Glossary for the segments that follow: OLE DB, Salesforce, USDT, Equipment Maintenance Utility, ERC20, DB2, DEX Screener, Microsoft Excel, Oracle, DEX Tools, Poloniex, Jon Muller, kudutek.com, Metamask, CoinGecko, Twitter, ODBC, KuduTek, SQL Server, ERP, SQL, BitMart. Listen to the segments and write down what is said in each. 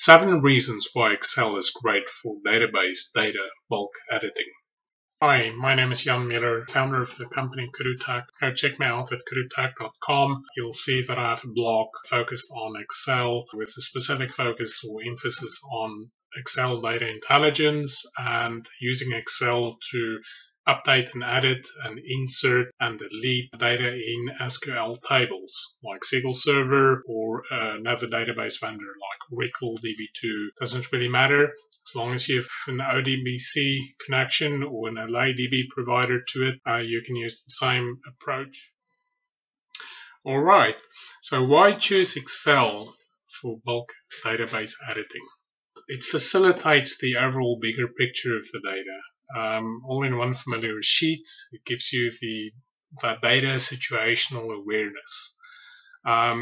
7 reasons why Excel is great for database data bulk editing. Hi, my name is Jon Muller, founder of the company KuduTek. Go check me out at kudutek.com. You'll see that I have a blog focused on Excel with a specific focus or emphasis on Excel data intelligence and using Excel to update and edit and insert and delete data in SQL tables like SQL Server or another database vendor like Oracle, DB2. Doesn't really matter as long as you have an ODBC connection or an OLE DB provider to it, you can use the same approach. All right, so why choose Excel for bulk database editing? It facilitates the overall bigger picture of the data. All in one familiar sheet, it gives you the data situational awareness.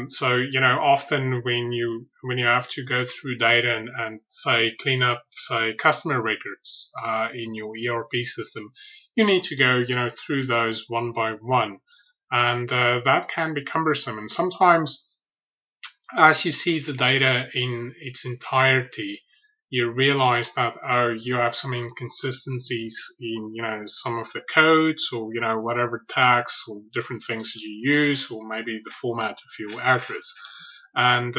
So you know, often when you have to go through data and say clean up say customer records in your ERP system, you need to go through those one by one, and that can be cumbersome. And sometimes, as you see the data in its entirety, you realize that, oh, you have some inconsistencies in, some of the codes or, whatever tags or different things that you use, or maybe the format of your address. And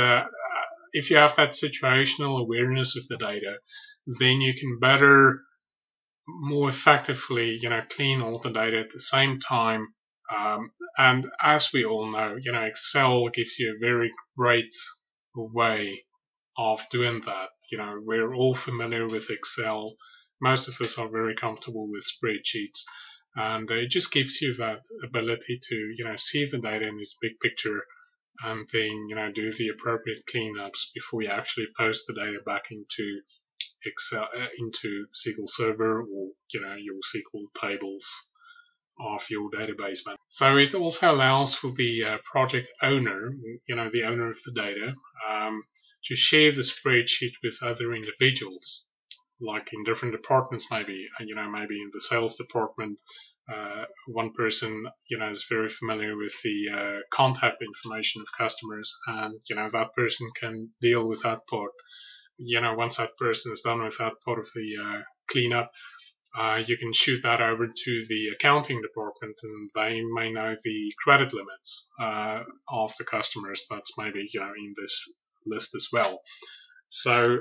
if you have that situational awareness of the data, then you can better, more effectively, clean all the data at the same time. And as we all know, Excel gives you a very great way of doing that. We're all familiar with Excel. Most of us are very comfortable with spreadsheets, and it just gives you that ability to, see the data in its big picture, and then, do the appropriate cleanups before you actually post the data back into Excel, into SQL Server or, your SQL tables of your database. So it also allows for the project owner, the owner of the data, to share the spreadsheet with other individuals, like in different departments maybe, maybe in the sales department, one person, is very familiar with the contact information of customers, and, that person can deal with that part. Once that person is done with that part of the cleanup, you can shoot that over to the accounting department, and they may know the credit limits of the customers. That's maybe, in this list as well. So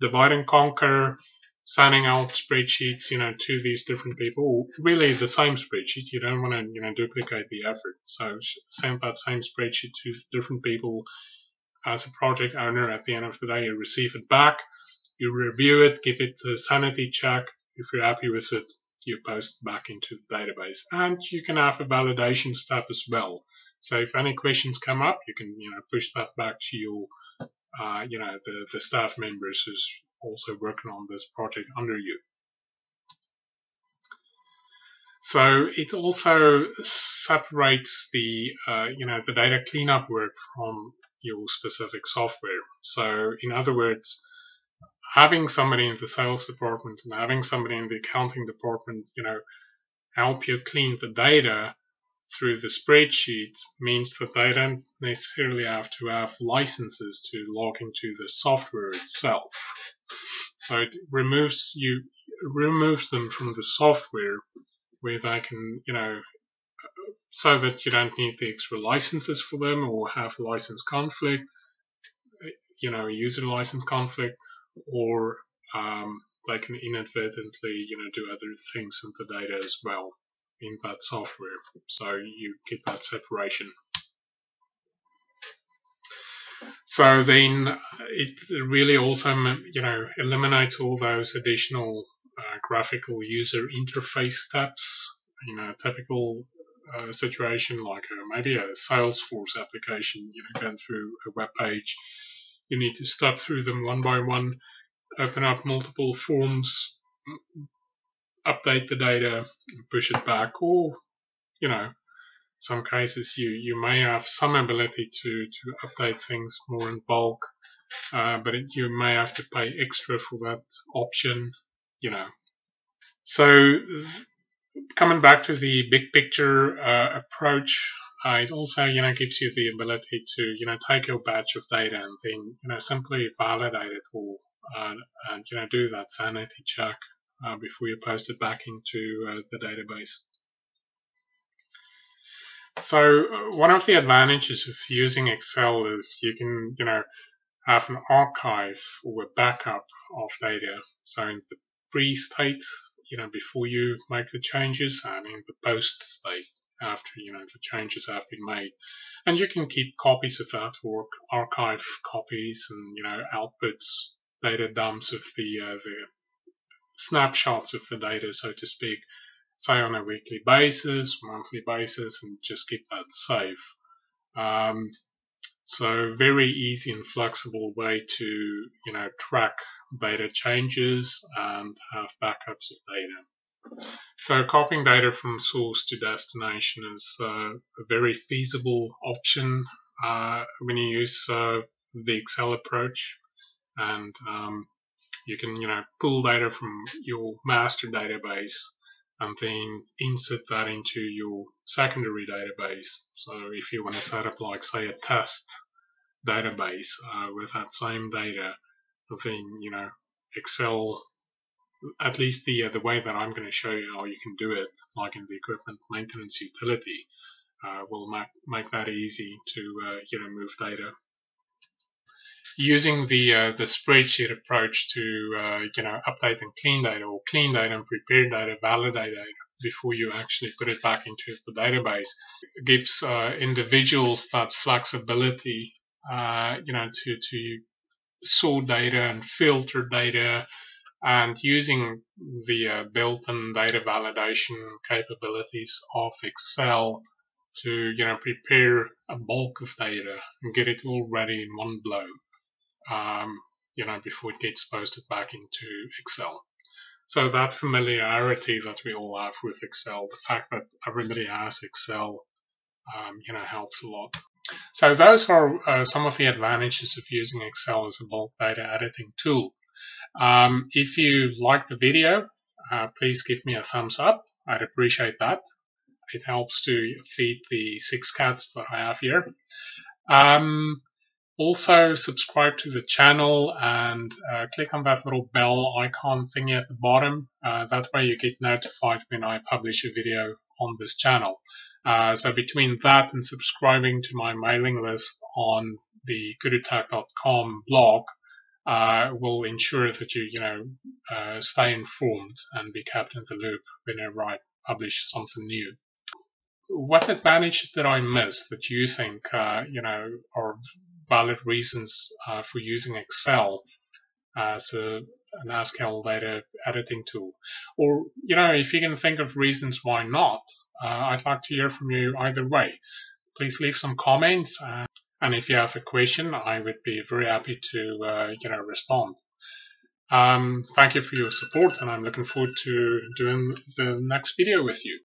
divide and conquer, sending out spreadsheets, to these different people, really the same spreadsheet. You don't want to, duplicate the effort. So send that same spreadsheet to different people. As a project owner, at the end of the day, you receive it back, you review it, give it a sanity check. If you're happy with it, you post back into the database, and you can have a validation step as well. So if any questions come up, you can push that back to your the staff members who's also working on this project under you. So it also separates the the data cleanup work from your specific software. So in other words, having somebody in the sales department and having somebody in the accounting department, help you clean the data through the spreadsheet means that they don't necessarily have to have licenses to log into the software itself. So it removes them from the software, where they can, so that you don't need the extra licenses for them or have a license conflict, a user license conflict, or they can inadvertently, do other things in the data as well in that software. So you get that separation. So then it really also, eliminates all those additional graphical user interface steps. A typical situation like maybe a Salesforce application, going through a web page, you need to step through them one by one, open up multiple forms, update the data, push it back, or, some cases you may have some ability to update things more in bulk, but you may have to pay extra for that option, So coming back to the big picture approach, It also, gives you the ability to, take your batch of data and then, simply validate it all and, do that sanity check before you post it back into the database. So one of the advantages of using Excel is you can, have an archive or a backup of data. So in the pre-state, before you make the changes, and in the post-state, after the changes have been made, and you can keep copies of that or archive copies and outputs, data dumps of the snapshots of the data, so to speak, say on a weekly basis, monthly basis, and just keep that safe. So very easy and flexible way to track data changes and have backups of data. So copying data from source to destination is a very feasible option when you use the Excel approach, and you can pull data from your master database and then insert that into your secondary database. So if you want to set up, like, say, a test database with that same data, then Excel, at least the way that I'm going to show you how you can do it, like in the Equipment Maintenance Utility, will make that easy to move data. Using the spreadsheet approach to update and clean data, or clean data and prepare data, validate data before you actually put it back into the database, it gives individuals that flexibility, to sort data and filter data. And using the built-in data validation capabilities of Excel to, prepare a bulk of data and get it all ready in one blow, before it gets posted back into Excel. So that familiarity that we all have with Excel, the fact that everybody has Excel, helps a lot. So those are some of the advantages of using Excel as a bulk data editing tool. If you like the video, please give me a thumbs up. I'd appreciate that. It helps to feed the 6 cats that I have here. Also, subscribe to the channel and click on that little bell icon thingy at the bottom. That way you get notified when I publish a video on this channel. So between that and subscribing to my mailing list on the kudutek.com blog, will ensure that you, stay informed and be kept in the loop whenever I publish something new. What advantages did I miss that you think, are valid reasons for using Excel as an SQL data editing tool? Or, if you can think of reasons why not, I'd like to hear from you either way. Please leave some comments. And if you have a question, I would be very happy to, respond. Thank you for your support, and I'm looking forward to doing the next video with you.